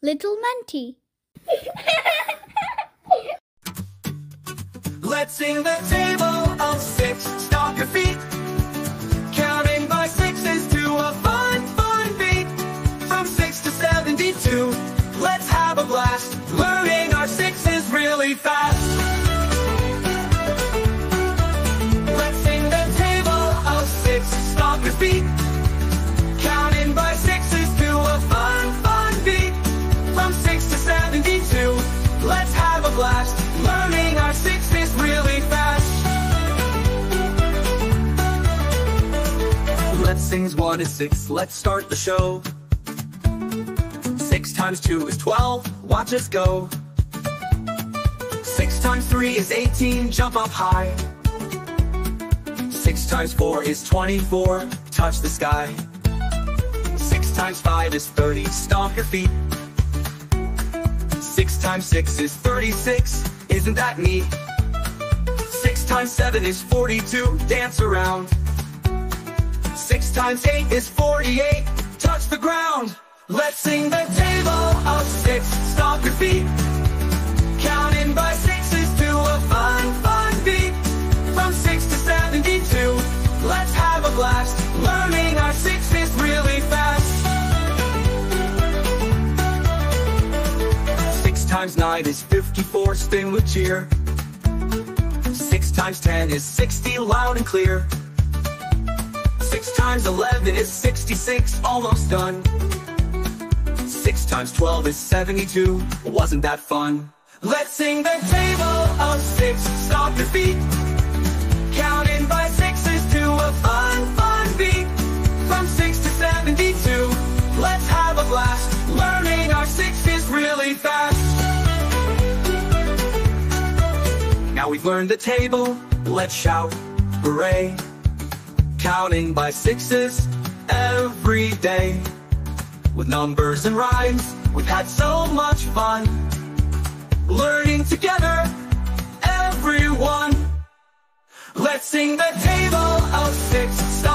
Little Mentee. Let's sing the table of six. Stock your feet, counting by sixes to a fun, fun beat. From 6 to 72, let's have a blast, learning our sixes really fast. Let's sing the table of six. Stock your feet, counting by sixes to a fun, fun beat. From 6 to 72, let's have a blast, learning our sixes really fast. Let's sing what is 6, let's start the show. 6 times 2 is 12, watch us go. 6 times 3 is 18, jump up high. 6 times 4 is 24, touch the sky. 6 times 5 is 30, stomp your feet. 6 times 6 is 36, isn't that neat? 6 times 7 is 42, dance around. 6 times 8 is 48, touch the ground. Let's sing the table of six. Stomp your feet, counting by sixes to a fun, fun beat. From 6 to 72, let's have a blast, learning our sixes really fast. 6 times 9 is 54, spin with cheer. 6 times 10 is 60, loud and clear. 6 times 11 is 66, almost done. 6 times 12 is 72, wasn't that fun? Let's sing the table of six. Stomp your feet, counting by sixes to a fun, fun beat. From 6 to 72, let's have a blast, learning our sixes really fast. Now we've learned the table, let's shout, hooray. Counting by sixes every day. With numbers and rhymes, we've had so much fun. Learning together, everyone. Let's sing the table of six.